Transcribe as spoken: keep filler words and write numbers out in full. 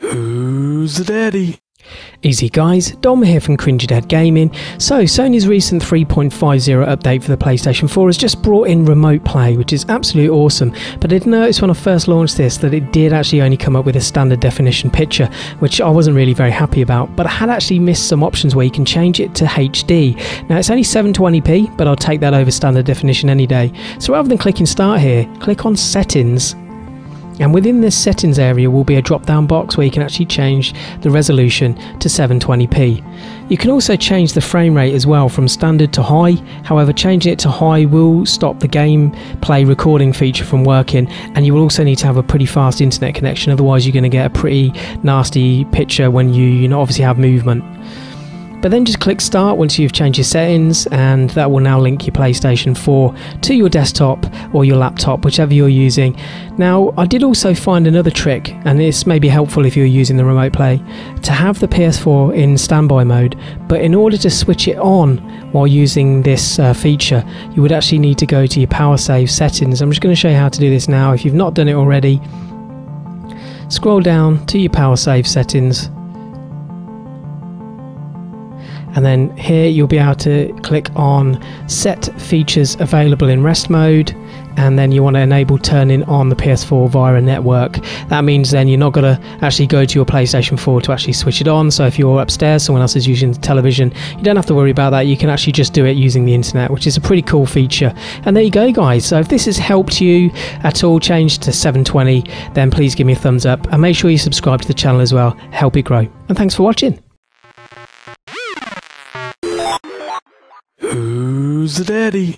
Who's the daddy? Easy guys, Dom here from Cringy Dead Gaming. So Sony's recent three point five point zero update for the PlayStation four has just brought in Remote Play, which is absolutely awesome, but I did notice when I first launched this that it did actually only come up with a standard definition picture, which I wasn't really very happy about, but I had actually missed some options where you can change it to H D. Now it's only seven twenty p, but I'll take that over standard definition any day. So rather than clicking start here, click on settings. And within this settings area will be a drop down box where you can actually change the resolution to seven twenty p. You can also change the frame rate as well from standard to high. However, changing it to high will stop the game play recording feature from working, and you will also need to have a pretty fast internet connection, otherwise you're going to get a pretty nasty picture when you, you know, obviously have movement. But then just click start once you've changed your settings, and that will now link your PlayStation four to your desktop or your laptop, whichever you're using. Now I did also find another trick, and this may be helpful if you're using the Remote Play, to have the P S four in standby mode, but in order to switch it on while using this uh, feature, you would actually need to go to your power save settings. I'm just going to show you how to do this now if you've not done it already. Scroll down to your power save settings, and then here you'll be able to click on set features available in rest mode, and then you want to enable turning on the P S four via a network. That means then you're not going to actually go to your PlayStation four to actually switch it on, so if you're upstairs, someone else is using the television, you don't have to worry about that. You can actually just do it using the internet, which is a pretty cool feature. And there you go guys, so if this has helped you at all change to seven twenty, then please give me a thumbs up and make sure you subscribe to the channel as well, help it grow, and thanks for watching. Who's the daddy?